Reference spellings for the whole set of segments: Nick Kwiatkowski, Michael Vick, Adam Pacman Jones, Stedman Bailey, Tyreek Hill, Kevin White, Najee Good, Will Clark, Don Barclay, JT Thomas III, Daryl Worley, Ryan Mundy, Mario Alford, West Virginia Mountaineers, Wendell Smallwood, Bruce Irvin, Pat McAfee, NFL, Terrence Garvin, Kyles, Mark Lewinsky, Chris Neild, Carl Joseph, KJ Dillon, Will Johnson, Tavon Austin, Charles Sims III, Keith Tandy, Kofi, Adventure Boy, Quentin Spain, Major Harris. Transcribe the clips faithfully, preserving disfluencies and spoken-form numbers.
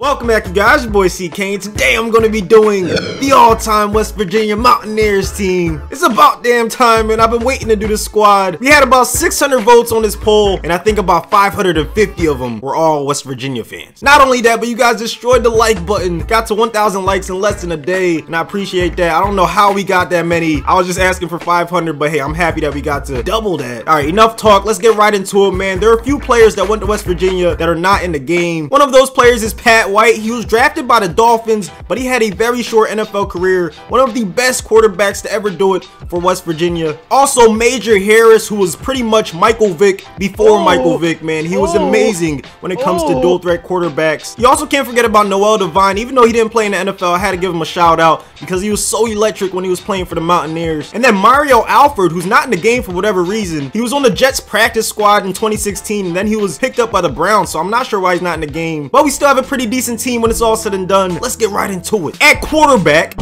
Welcome back, you guys. Your boy C. Kane. Today I'm going to be doing the all-time West Virginia Mountaineers team. It's about damn time, and I've been waiting to do this squad. We had about six hundred votes on this poll, and I think about five hundred fifty of them were all West Virginia fans. Not only that, but you guys destroyed the like button. Got to one thousand likes in less than a day, and I appreciate that. I don't know how we got that many. I was just asking for five hundred, but hey, I'm happy that we got to double that. All right, enough talk. Let's get right into it, man. There are a few players that went to West Virginia that are not in the game. One of those players is Pat White. He was drafted by the Dolphins, but he had a very short N F L career. One of the best quarterbacks to ever do it for West Virginia. Also, Major Harris, who was pretty much Michael Vick before oh, Michael Vick, man. He was oh, amazing when it comes oh. to dual threat quarterbacks. You also can't forget about Noel Devine. Even though he didn't play in the N F L, I had to give him a shout out because he was so electric when he was playing for the Mountaineers. And then Mario Alford, who's not in the game for whatever reason. He was on the Jets practice squad in twenty sixteen, and then he was picked up by the Browns, so I'm not sure why he's not in the game. But we still have a pretty decent team when it's all said and done. Let's get right into it. At quarterback,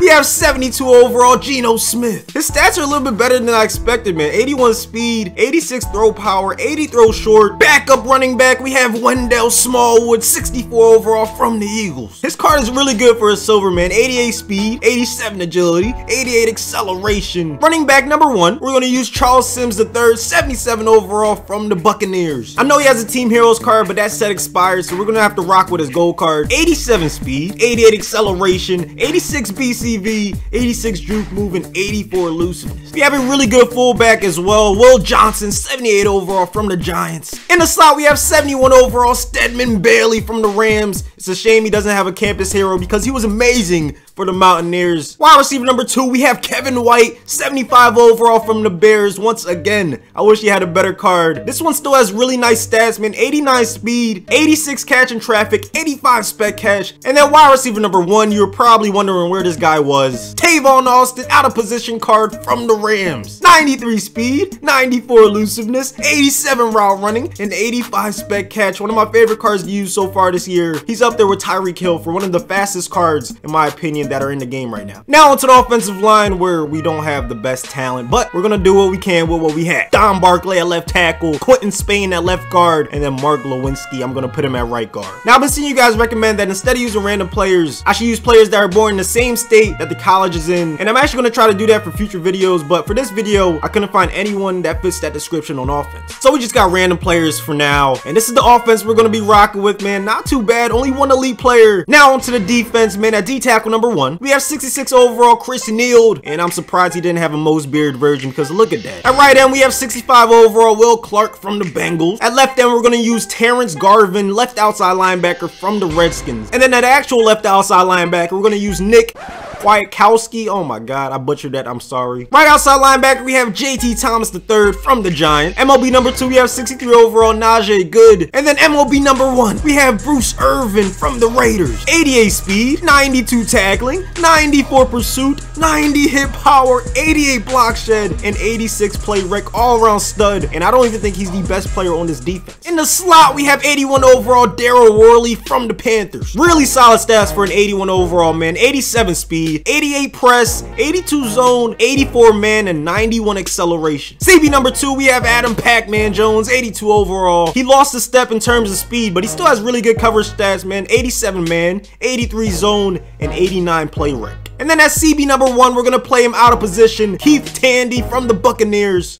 we have seventy-two overall, Geno Smith. His stats are a little bit better than I expected, man. eighty-one speed, eighty-six throw power, eighty throw short. Backup running back, we have Wendell Smallwood, sixty-four overall from the Eagles. His card is really good for a silver, man. eighty-eight speed, eighty-seven agility, eighty-eight acceleration. Running back number one, we're going to use Charles Sims the third, seventy-seven overall from the Buccaneers. I know he has a Team Heroes card, but that set expired, so we're going to have to rock with his gold card. eighty-seven speed, eighty-eight acceleration, eighty-six B C. C V, eighty-six juke move, and eighty-four elusiveness. We have a really good fullback as well, Will Johnson, seventy-eight overall from the Giants. In the slot, we have seventy-one overall, Stedman Bailey from the Rams. It's a shame he doesn't have a campus hero because he was amazing for the Mountaineers. Wide receiver number two, we have Kevin White, seventy-five overall from the Bears. Once again, I wish he had a better card. This one still has really nice stats, man. eighty-nine speed, eighty-six catch in traffic, eighty-five spec catch. And then wide receiver number one, you're probably wondering where this guy was. Tavon Austin, out of position card from the Rams. ninety-three speed, ninety-four elusiveness, eighty-seven route running, and eighty-five spec catch. One of my favorite cards to use so far this year. He's up there with Tyreek Hill for one of the fastest cards, in my opinion, that are in the game right now. Now onto the offensive line, where we don't have the best talent, but we're gonna do what we can with what we have. Don Barclay at left tackle, Quentin Spain at left guard, and then Mark Lewinsky, I'm gonna put him at right guard. Now I've been seeing you guys recommend that instead of using random players, I should use players that are born in the same state that the college is in, and I'm actually gonna try to do that for future videos, but for this video, I couldn't find anyone that fits that description on offense. So we just got random players for now, and this is the offense we're gonna be rocking with, man. Not too bad, only one elite player. Now onto the defense, man. At D tackle number one, we have sixty-six overall, Chris Neild, and I'm surprised he didn't have a most beard version because look at that. At right end, we have sixty-five overall, Will Clark from the Bengals. At left end, we're going to use Terrence Garvin, left outside linebacker from the Redskins. And then at actual left outside linebacker, we're going to use Nick Kwiatkowski. Oh my god, I butchered that, I'm sorry. Right outside linebacker, we have J T Thomas the third from the Giants. M L B number two, we have sixty-three overall, Najee Good. And then M L B number one, we have Bruce Irvin from the Raiders. eighty-eight speed, ninety-two tackling, ninety-four pursuit, ninety hit power, eighty-eight block shed, and eighty-six play rec, all-around stud, and I don't even think he's the best player on this defense. In the slot, we have eighty-one overall, Daryl Worley from the Panthers. Really solid stats for an eighty-one overall, man. eighty-seven speed, eighty-eight press, eighty-two zone, eighty-four man, and ninety-one acceleration. C B number two, we have Adam Pacman Jones, eighty-two overall. He lost a step in terms of speed, but he still has really good coverage stats, man. eighty-seven man, eighty-three zone, and eighty-nine play rec. And then at C B number one, we're gonna play him out of position, Keith Tandy from the Buccaneers.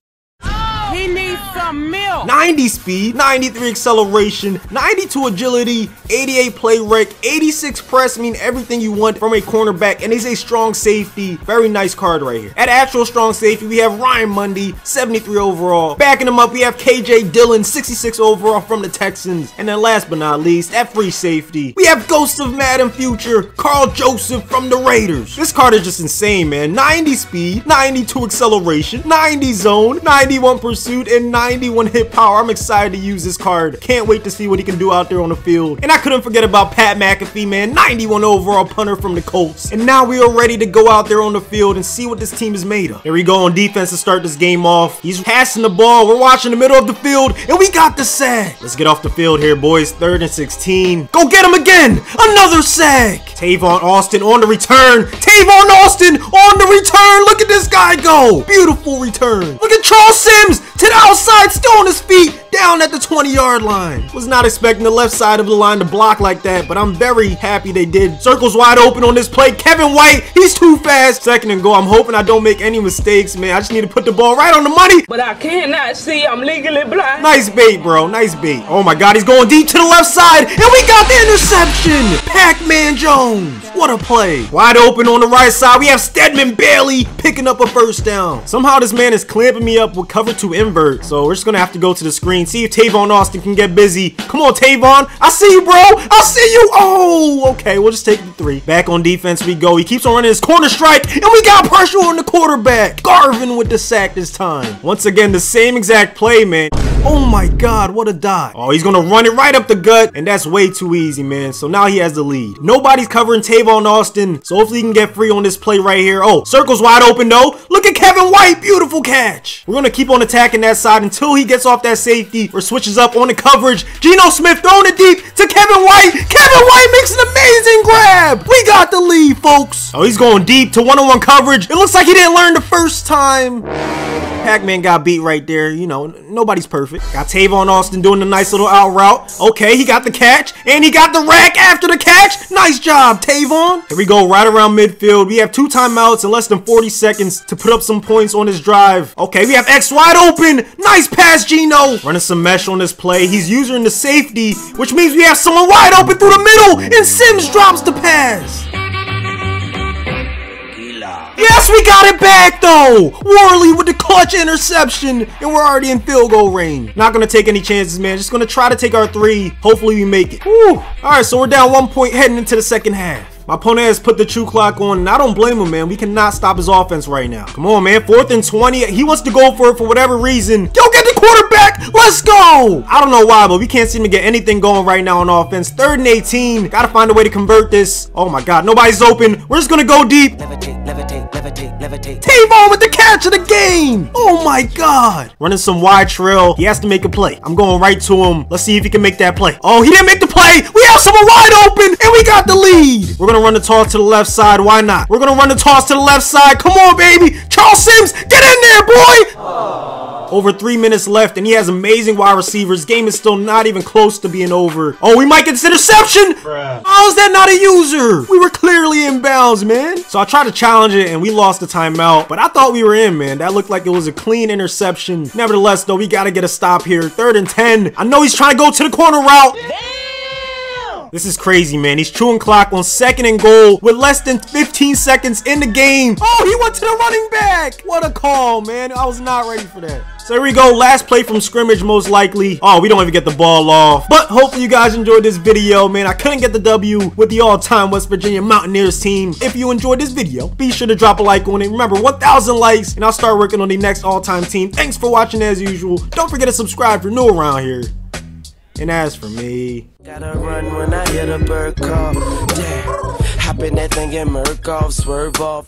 He needs some milk. ninety speed, ninety-three acceleration, ninety-two agility, eighty-eight play rec, eighty-six press, mean everything you want from a cornerback, and he's a strong safety. Very nice card right here. At actual strong safety, we have Ryan Mundy, seventy-three overall. Backing him up, we have K J Dillon, sixty-six overall from the Texans. And then last but not least, at free safety, we have Ghost of Madden Future, Carl Joseph from the Raiders. This card is just insane, man. ninety speed, ninety-two acceleration, ninety zone, ninety-one pursuit, and ninety-one hit power. I'm excited to use this card. Can't wait to see what he can do out there on the field. And I couldn't forget about Pat McAfee, man. ninety-one overall punter from the Colts. And now we are ready to go out there on the field and see what this team is made of. Here we go on defense to start this game off. He's passing the ball. We're watching the middle of the field, and we got the sack. Let's get off the field here, boys. Third and sixteen. Go get him again. Another sack. Tavon Austin on the return. Tavon Austin on the return. Look at this guy go. Beautiful return. Look at Charles Sims to the outside, still on his feet. down at the twenty yard line. Was not expecting the left side of the line to block like that, but I'm very happy they did. Circles wide open on this play. Kevin White, he's too fast. Second and goal. I'm hoping I don't make any mistakes, man. I just need to put the ball right on the money. But I cannot see. I'm legally blind. Nice bait, bro. Nice bait. Oh my God, he's going deep to the left side, and we got the interception. Pacman Jones. What a play. Wide open on the right side. We have Stedman Bailey picking up a first down. Somehow this man is clamping me up with cover two invert. So we're just going to have to go to the screen. See if Tavon Austin can get busy. Come on, Tavon. I see you, bro. I see you. Oh, okay. We'll just take the three. Back on defense we go. He keeps on running his corner strike, and we got pressure on the quarterback. Garvin with the sack this time. Once again, the same exact play, man. Oh my God, what a dive. Oh, he's gonna run it right up the gut, and that's way too easy, man. So now he has the lead. Nobody's covering Tavon Austin, so hopefully he can get free on this play right here. Oh, circle's wide open though. Look at Kevin White, beautiful catch. We're gonna keep on attacking that side until he gets off that safety or switches up on the coverage. Geno Smith throwing it deep to Kevin White. Kevin White makes an amazing grab. We got the lead, folks. Oh, he's going deep to one-on-one coverage. It looks like he didn't learn the first time. Pacman got beat right there. You know, nobody's perfect. Got Tavon Austin doing a nice little out route. Okay, he got the catch, and he got the rack after the catch. Nice job, Tavon. Here we go, right around midfield. We have two timeouts and less than forty seconds to put up some points on this drive. Okay, we have X wide open. Nice pass, Geno. Running some mesh on this play. He's using the safety, which means we have someone wide open through the middle, and Sims drops the pass. Yes, we got it back though. Worley with the clutch interception, and we're already in field goal range. Not gonna take any chances, man. Just gonna try to take our three. Hopefully we make it. Whew. All right, so we're down one point heading into the second half. My opponent has put the true clock on, and I don't blame him, man. We cannot stop his offense right now. Come on, man. fourth and twenty. He wants to go for it for whatever reason. Yo, get the quarterback. Let's go. I don't know why, but we can't seem to get anything going right now on offense. third and eighteen. Got to find a way to convert this. Oh, my God. Nobody's open. We're just going to go deep. Levitate, levitate, levitate, levitate. Tavon with the catch of the game. Oh, my God. Running some wide trail. He has to make a play. I'm going right to him. Let's see if he can make that play. Oh, he didn't make the play. We have someone wide open, and we got the lead. We're going to run the toss to the left side. Why not? We're gonna run the toss to the left side. Come on, baby. Charles Sims, get in there, boy. Aww. Over three minutes left, and he has amazing wide receivers. Game is still not even close to being over. Oh, we might get this interception. Bruh. How is that not a user? We were clearly in bounds, man. So I tried to challenge it, and we lost the timeout, but I thought we were in, man. That looked like it was a clean interception. Nevertheless, though, we gotta get a stop here. third and ten. I know he's trying to go to the corner route. Damn. This is crazy, man. He's chewing clock on second and goal with less than fifteen seconds in the game. Oh, he went to the running back. What a call, man. I was not ready for that. So here we go, last play from scrimmage most likely. Oh, we don't even get the ball off. But hopefully you guys enjoyed this video, man. I couldn't get the W with the all-time West Virginia Mountaineers team. If you enjoyed this video, be sure to drop a like on it. Remember, one thousand likes, and I'll start working on the next all-time team. Thanks for watching as usual. Don't forget to subscribe if you're new around here. And as for me, gotta run when I hear the bird call. Yeah, hop in that thing and murk off, swerve off.